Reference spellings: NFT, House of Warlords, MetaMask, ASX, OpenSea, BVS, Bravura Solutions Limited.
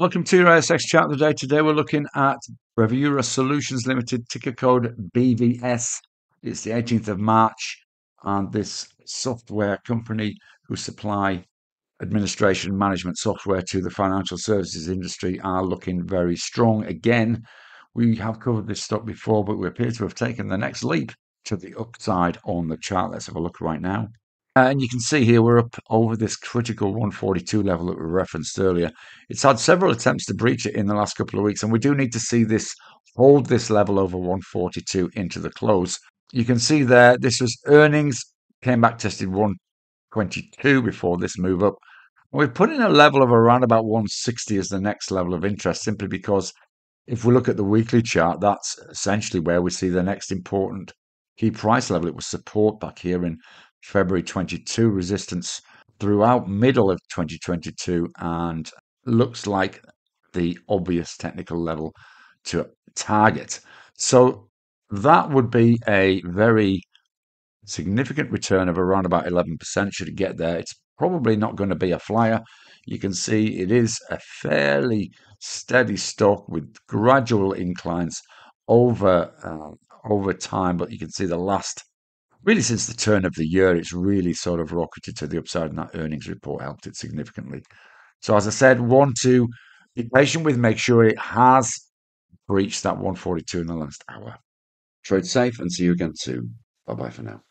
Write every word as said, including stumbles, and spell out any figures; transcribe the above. Welcome to your A S X chat of the day. Today we're looking at Bravura Solutions Limited, ticker code B V S. It's the eighteenth of March, and this software company who supply administration management software to the financial services industry are looking very strong. Again, we have covered this stock before, but we appear to have taken the next leap to the upside on the chart. Let's have a look right now. And you can see here we're up over this critical one forty-two level that we referenced earlier. It's had several attempts to breach it in the last couple of weeks, and we do need to see this hold this level over one forty-two into the close. You can see there this was earnings, came back tested one twenty-two before this move up. And we've put in a level of around about one sixty as the next level of interest, simply because if we look at the weekly chart, that's essentially where we see the next important key price level. It was support back here in February twenty-two, resistance throughout middle of twenty twenty-two, and looks like the obvious technical level to target. So that would be a very significant return of around about eleven percent should it get there. It's probably not going to be a flyer. You can see it is a fairly steady stock with gradual inclines over uh, over time, but you can see the last really, since the turn of the year, it's really sort of rocketed to the upside, and that earnings report helped it significantly. So, as I said, one to be patient with, make sure it has breached that one forty-two in the last hour. Trade safe and see you again soon. Bye-bye for now.